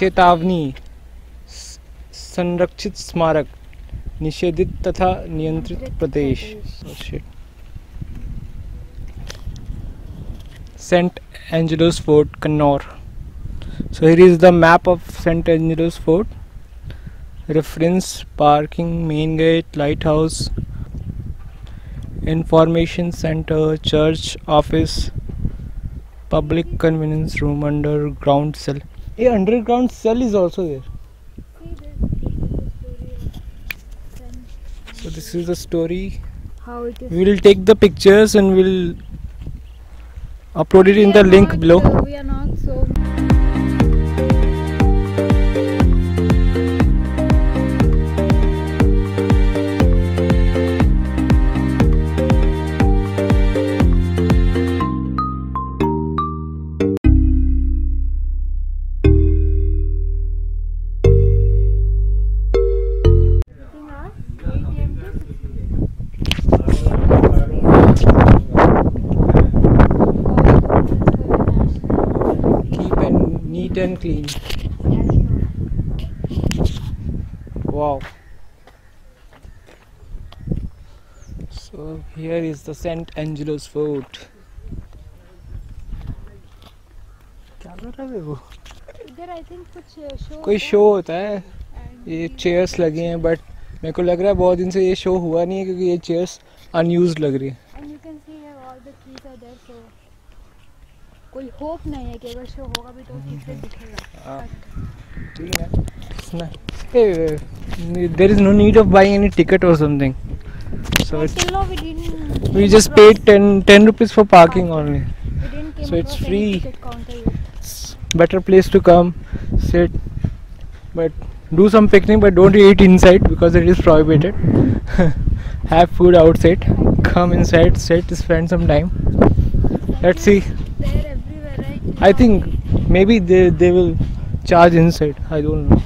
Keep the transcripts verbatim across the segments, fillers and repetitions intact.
चेतावनी, संरक्षित स्मारक, निषेधित तथा नियंत्रित प्रदेश। Saint एंजेलोस fort, Kannur. So here is the map of Saint Angelo's Fort. Reference, parking, main gate, lighthouse, information center, church, office, public convenience room, underground cell. A underground cell is also there. So this is the story. How it is. We will take the pictures and we'll upload it in the link below. We are not so. And clean. Wow. So here is the Saint Angelo's Fort. क्या कर रहा है वो? There I think कुछ show. कोई show होता है. ये chairs लगी हैं but मेरे को लग रहा है बहुत दिन से ये show हुआ नहीं है क्योंकि ये chairs unused लग रही हैं. And you can see here all the keys are there so. कोई होप नहीं है कि अगर शो होगा भी तो ठीक से दिखेगा. ठीक है ना. Hey, there is no need of buying any ticket or something. So till now we didn't. We just paid ten rupees for parking only. So it's free. It's better place to come, sit, but do some picnic, but don't eat inside because it is prohibited. Have food outside. Come inside, sit, spend some time. Let's see. I think maybe they they will charge inside. I don't know.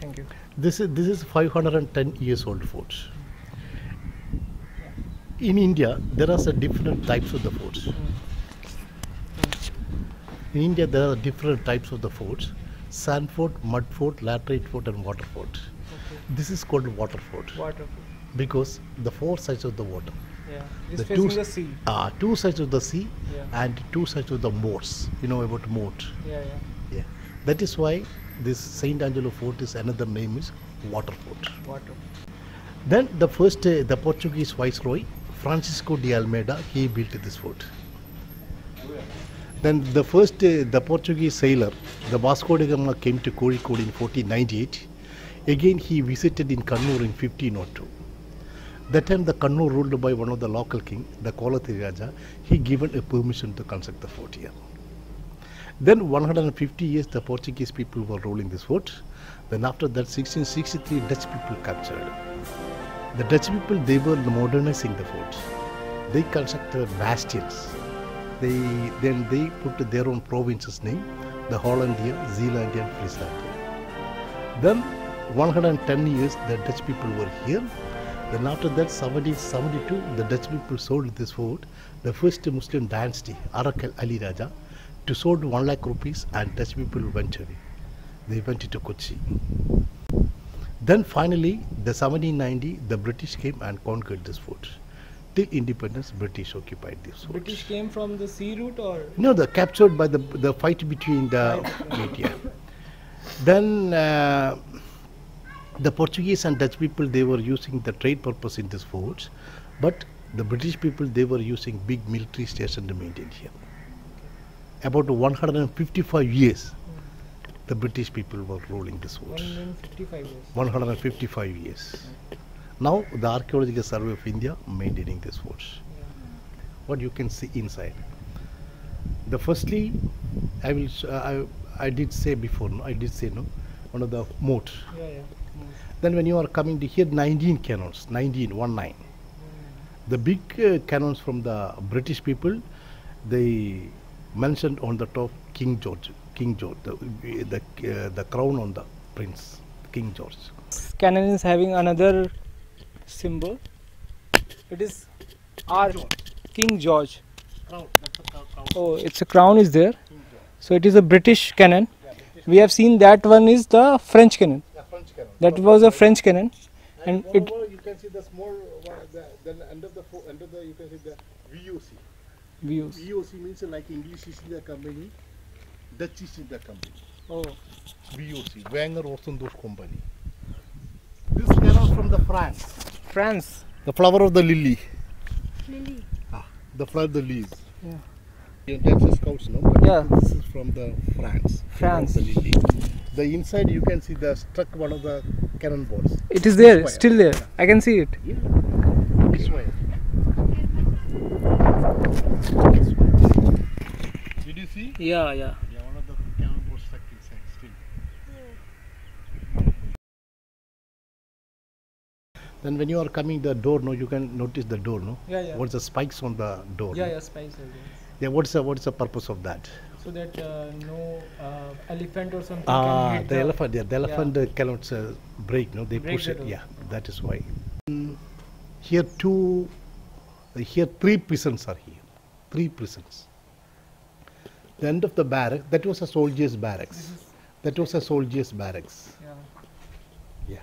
Thank you. This is this is five hundred ten years old fort. In India, there are different types of the forts. In India, there are different types of the forts: sand fort, mud fort, laterite fort, and water fort. Okay. This is called water fort. Water fort. Because the four sides of the water. Yeah. It's facing the sea. Ah, uh, two sides of the sea, yeah. And two sides of the moats. You know about moat. Yeah, yeah. Yeah. That is why this Saint Angelo Fort is another name is Water Fort. Water. Then the first uh, the Portuguese viceroy Francisco de Almeida, he built this fort. Then the first uh, the Portuguese sailor the Vasco de Gama came to Kozhikode in fourteen ninety-eight. Again he visited in Kannur in fifteen oh two. That time the Kannur ruled by one of the local king, the Kolathiri Raja. He given a permission to construct the fort here. Then one hundred fifty years the Portuguese people were ruling this fort. Then after that sixteen sixty-three Dutch people captured. The Dutch people, they were modernizing the fort. They constructed bastions. They then they put their own provinces name, the Hollandia, Zeelandia and Frieslandia. Then one hundred ten years the Dutch people were here. Then after that seventeen seventy-two the Dutch people sold this fort. The first Muslim dynasty, Arakal Ali Raja, to sold one lakh rupees and Dutch people went away. They went to Kochi. Then finally, the seventeen ninety, the British came and conquered this fort. Till independence, British occupied this fort. British came from the sea route or? No, they captured by the the fight between the media. Then uh, the Portuguese and Dutch people, they were using the trade purpose in these forts, but the British people, they were using big military station to maintain here. About one hundred fifty-five years, the British people were ruling this forts. one hundred fifty-five years. one hundred fifty-five years. Now the Archaeological Survey of India maintaining this forts. What you can see inside. The firstly, I will. Uh, I, I did say before. No, I did say no. One of the moat. Yeah, yeah. Then when you are coming to here, nineteen cannons, nineteen, one nine. The big uh, cannons from the British people, they mentioned on the top King George, King George, the the, uh, the crown on the prince, King George. Cannon is having another symbol. It is our King George. Crown. That's a crown. Oh, it's a crown is there. So it is a British cannon. Yeah, British. We have seen that one is the French cannon. That was a French cannon, and, and it. You can see the small, uh, the, the end of the end of the you can see the V O C. V O C. V O C means like English is the company, Dutch is the company. Oh. V O C. Wenger Orsendorf Company. This cannon from the France. France. The flower of the lily. Lily. Ah, the flower of the leaves. Yeah. That's scouts, no? But yeah. This is from the France. France. The lily. The inside you can see the struck one of the cannon balls. It is there, it's still there. Yeah. I can see it. Yeah. This way. Did you see? Yeah, yeah. Yeah, one of the cannon balls stuck inside still. Yeah. Then when you are coming the door, no, you can notice the door, no? Yeah, yeah. What's the spikes on the door? Yeah, no? Yeah, spikes. Yeah, what's the what's the purpose of that? So that uh, no uh, elephant or something ah, can hit the, the elephant, yeah, the elephant yeah. cannot uh, break, no, they break push it, it yeah, that is why. Mm, here two, uh, here three prisons are here, three prisons. The end of the barracks, that was a soldier's barracks, that was a soldier's barracks. Yeah. Yeah.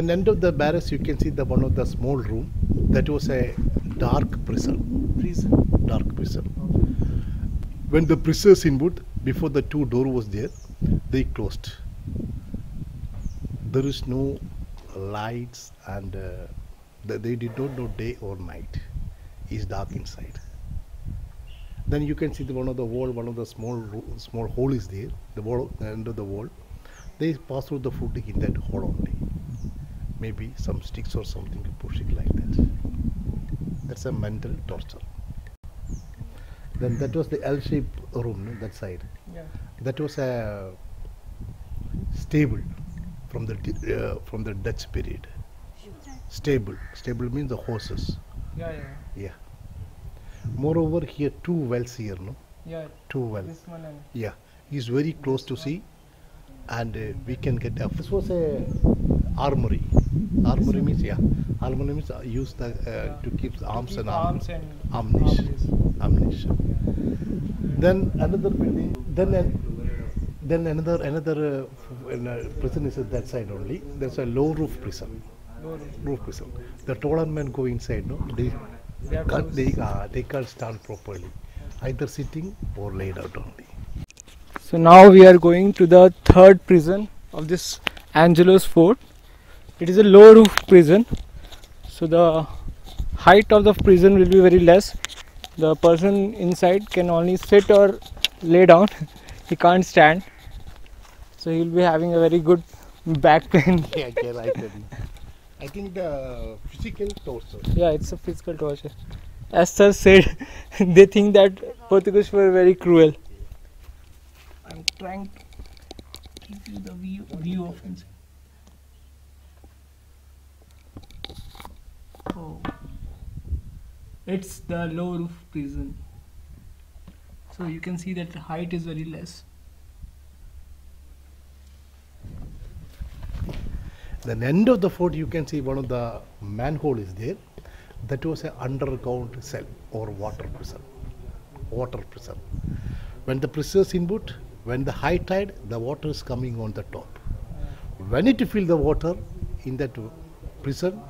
At the end of the barracks you can see the one of the small room, that was a dark prison, prison. dark prison. Okay. When the prisoners inward, before the two door was there, they closed. There is no lights and uh, they did not know day or night. It's dark inside. Then you can see the one of the wall, one of the small small hole is there. The wall end of the wall. They pass through the foot in that hole only. Maybe some sticks or something to push it like that. That's a mental torture. Then that was the L-shaped room, no, that side. Yeah. That was a stable from the uh, from the Dutch period. Stable, stable means the horses. Yeah, yeah. Yeah. Moreover, here two wells here, no. Yeah. Two wells. This one and yeah, he's very close to sea, and uh, we can get up. This was a armory. Armory means yeah. Armory means used uh, yeah. to keep to arms keep and arms and ammunition. Ammunition. Then another building. Then an, then another another uh, prison is at that side only. There's a low roof prison. Low roof, roof prison. The taller men go inside. No, they they can't, they, uh, they can't stand properly, either sitting or laid out only. So now we are going to the third prison of this Angelo's Fort. It is a low roof prison. So the height of the prison will be very less. The person inside can only sit or lay down, he can't stand, so he will be having a very good back pain. Yeah, yeah, I tell you. I think the physical torture. Yeah, it's a physical torture. As sir said, they think that Portuguese were very cruel. I'm trying to give you the view, view of inside. Oh. It's the low roof prison, so you can see that the height is very less. The end of the fort you can see one of the manhole is there. That was an underground cell or water prison. Water prison. When the prisoners input, when the high tide, the water is coming on the top. When it fills the water in that prison,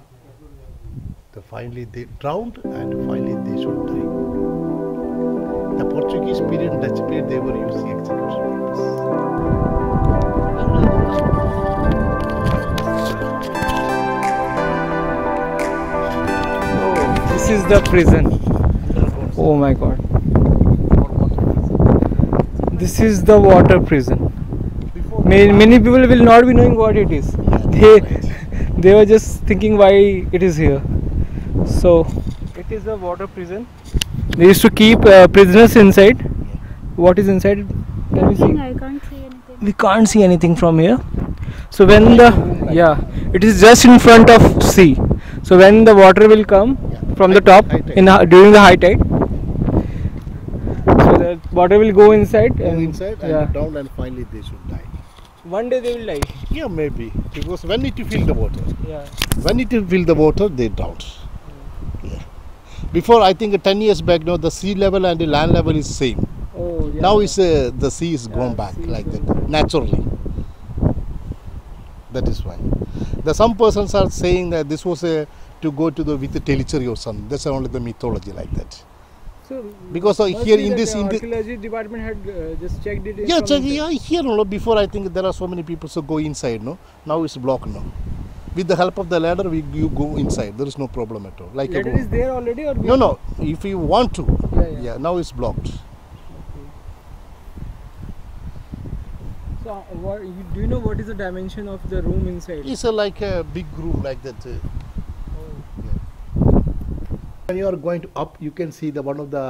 So finally they drowned and finally they should die. The Portuguese period, Dutch period, they were using execution purpose. Oh, this is the prison. Oh my god. This is the water prison. Many people will not be knowing what it is. They they were just thinking why it is here. So it is a water prison. They used to keep uh, prisoners inside. What is inside? Can we see? I can't see anything. We can't see anything from here. So when the yeah, it is just in front of sea. So when the water will come from the top in during the high tide, so the water will go inside and go inside and yeah. down, and finally they should die. One day they will die. Yeah, maybe, because when it fill the water, yeah, when it fill the water, they drown. Yeah. Yeah. Before, I think uh, ten years back, now the sea level and the land level is same. Oh, yeah. Now it's uh, the sea is yeah, gone back like that back. naturally. That is why. The some persons are saying that this was a to go to the with the telechery or something. That's only the mythology like that. So because uh, here in this in archaeology department had uh, just checked it. Yeah, check, yeah. Here, no, before I think there are so many people so go inside. No, now it's blocked now. With the help of the ladder, we you go inside. There is no problem at all. Like ladder is there already or no? No, if you want to, yeah, yeah. yeah now it's blocked. Okay. So, what, do you know what is the dimension of the room inside? It's a, like a big room like that. Uh, When you are going to up, you can see the one of the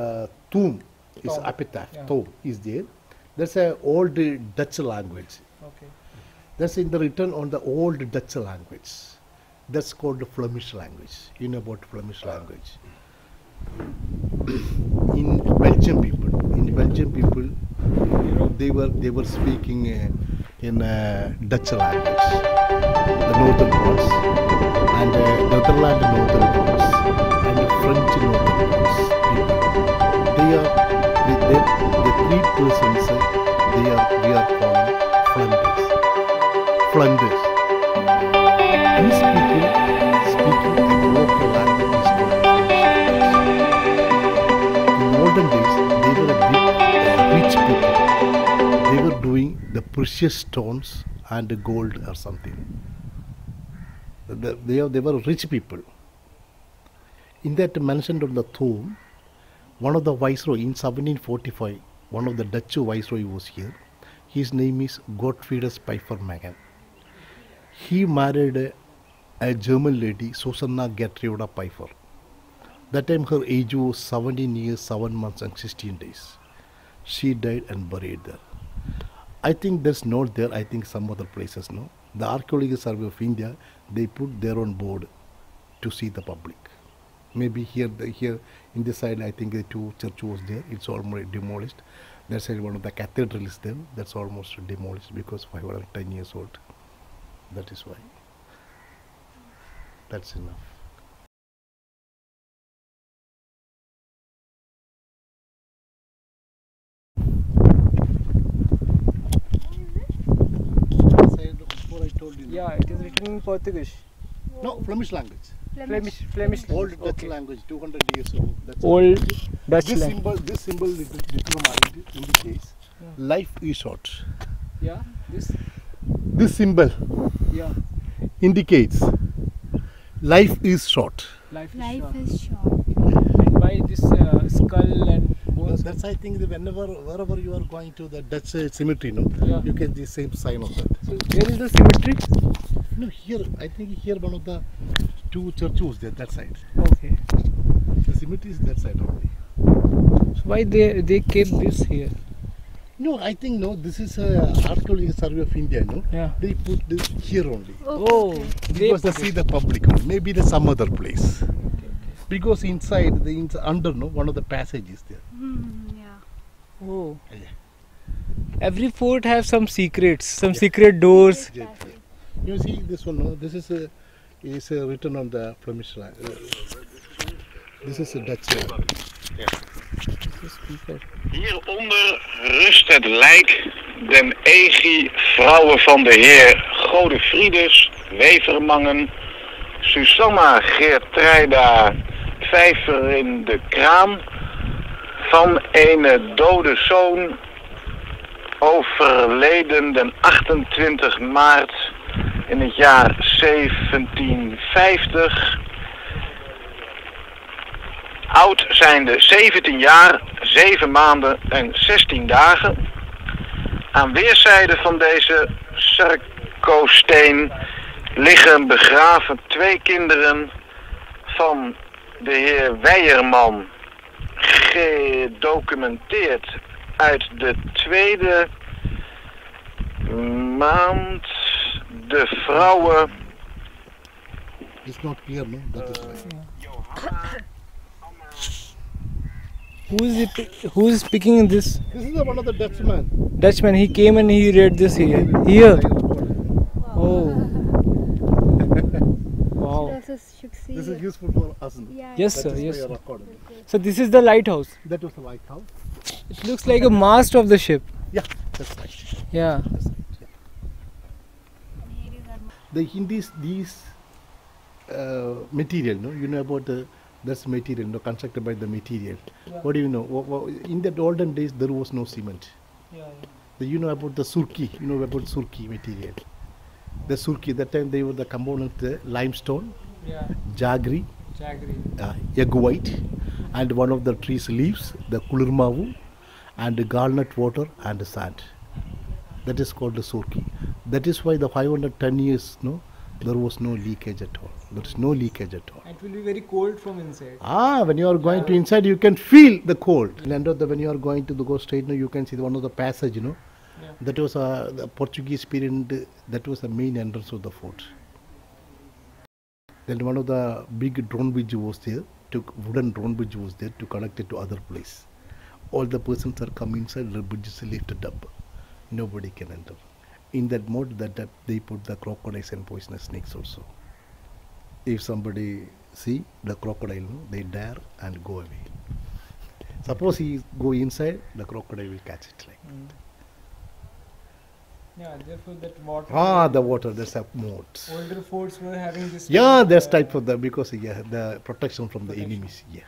uh, tomb is epitaph. Yeah. Tomb is there. That's a old Dutch language. Okay. That's in the written on the old Dutch language. That's called the Flemish language. You know about Flemish language. In Belgium people, in Belgium people, you know, they were they were speaking uh, in uh, Dutch language, the northern parts, and uh, Netherlands northern parts. French northern people. They are with their, the three persons. They are we are calling Flanders. Flanders. These people speaking a local language is called Flanders. In modern days, they were a big, rich people. They were doing the precious stones and the gold or something. They they, are, they were rich people. In that mentioned on the tomb, one of the viceroy in seventeen forty-five, one of the Dutch viceroy was here. His name is Gottfriedus Pfeiffer Megan. He married a, a German lady, Susanna Gatriota Pfeiffer. That time her age was seventeen years, seven months and sixteen days. She died and buried there. I think that's not there, I think some other places, no? The Archaeological Survey of India, they put their own board to see the public. Maybe here, the, here in this side, I think the two church was there. It's almost demolished. That side, one of the cathedral is there. That's almost demolished because five hundred ten years old. That is why. That's enough. Before I told you. Yeah, it is written in Portuguese. No, Flemish language. Flemish, Flemish, Flemish old Dutch okay. language, two hundred years ago. That's old Dutch this language. Symbol, this symbol, diploma indicates yeah. life is short. Yeah. This. This symbol. Yeah. Indicates life is short. Life is life short. Is short. And by this uh, skull and bones. No, that's I think that whenever, wherever you are going to the Dutch uh, cemetery, no, yeah. you get the same sign of that. So where is the cemetery? No, here I think here one of the two churches there that side. Okay. The cemetery is that side only. So why they they kept this here? No, I think no. This is a Archaeological Survey of India. No. Yeah. They put this here only. Oh. Because they, they see the public. Maybe the some other place. Okay, okay. Because inside the inside, under no one of the passages there. Mm, yeah. Oh. Yeah. Every fort have some secrets, some yeah. secret doors. Yeah. You see this one, no? This is a, is a written on the Flemish line. Uh, this is a Dutch line. Yeah. Hieronder rust het lijk den Egi vrouwe van de heer Godefriedus Wevermangen, Susanna Geertruida Pfeiffer in de kraan van een dode zoon overleden den achtentwintig maart in het jaar zeventien vijftig. Oud zijnde zeventien jaar, zeven maanden en zestien dagen. Aan weerszijden van deze sarcosteen liggen begraven twee kinderen van de heer Weijerman, gedocumenteerd uit de tweede maand. De vrouwen. Is not clear, no? That is right. Who is it? Who is speaking in this? This is one of the Dutchman. Dutchman. He came and he read this here. Here. Oh. Wow. This is useful for us. Yeah. Yes, sir. Yes. Sir. So this is the lighthouse. That was the lighthouse. It looks like a mast of the ship. Yeah. That's right. Yeah. That's right. Yeah. The Hindis, these uh, material, no, you know about the. That's material, no, constructed by the material. Yeah. What do you know? In the olden days, there was no cement. Yeah, yeah. So you know about the surki, you know about surki material. The surki, that time they were the component, the limestone, yeah. jaggery, uh, egg white, and one of the tree's leaves, the kulurmavu, and the garnet water and the sand. That is called the surki. That is why the five hundred ten years, no, there was no leakage at all. There is no leakage at all. It will be very cold from inside. Ah, when you are going yeah. to inside, you can feel the cold. Yeah. And under the, when you are going to the go straight, you can see one of the passage, you know. Yeah. That was a the Portuguese period, that was the main entrance of the fort. Then one of the big drone bridge was there, took wooden drone bridge was there to connect it to other place. All the persons are come inside, the bridge is lifted up. Nobody can enter. In that mode, that, that they put the crocodiles and poisonous snakes also. If somebody see the crocodile, they dare and go away. Suppose he go inside, the crocodile will catch it like mm. that. Yeah, therefore that water. Ah, the water, there's a moat. Older forts were having this. Yeah, that's type for the, because yeah, the protection from protection. the enemies, yeah.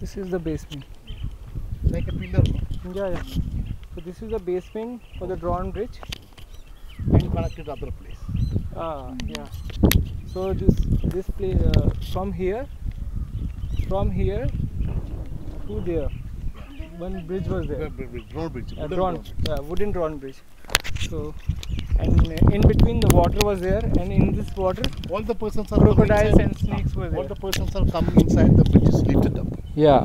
This is the basement. Like a pillar. Yeah, yeah. So this is the basement for the drawn bridge. And connected other place. Ah, yeah. So this this place uh, from here, from here to there, one bridge was there. Drawn bridge. A drawn, uh, wooden drawn bridge. So, and in between the water was there, and in this water, all the persons are crocodiles and snakes were there. All the persons are coming inside the bridge, lifted up. Yeah,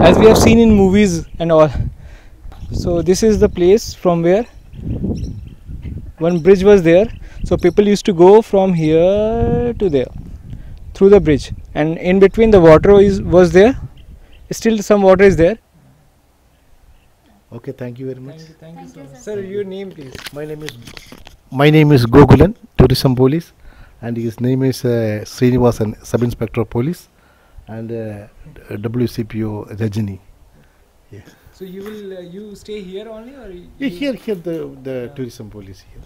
as we have seen in movies and all. So this is the place from where one bridge was there. So people used to go from here to there through the bridge, and in between the water is was there. Still some water is there. Okay, thank you very much. Thank you, thank you, thank you, sir. Sir, your name, please. My name is my name is Gogulan, tourism police, and his name is uh, Srinivasan, sub inspector of police. And uh, W C P O Rajini. Yes. So you will uh, you stay here only, or you yeah, here here the the yeah. tourism police here.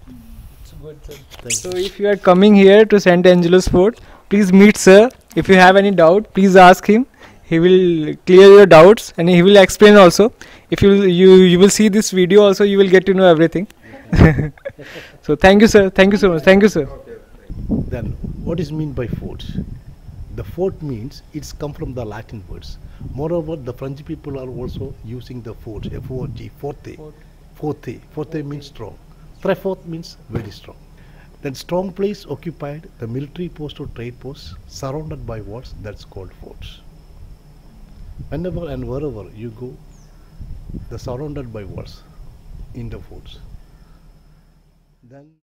It's good, sir. Thank so you. If you are coming here to Saint Angelo's Fort, please meet sir. If you have any doubt, please ask him. He will clear your doubts and he will explain also. If you you you will see this video also, you will get to know everything. So thank you, sir. Thank you so much. Thank you, sir. Okay. Then what is mean by fort? The fort means it's come from the Latin words. Moreover, the French people are also using the fort, F O R T, forte. Forte. Forte, forte means strong. Trefort means very strong. That strong place occupied, the military post or trade post, surrounded by walls, that's called forts. Whenever and wherever you go, they're surrounded by walls in the forts. Then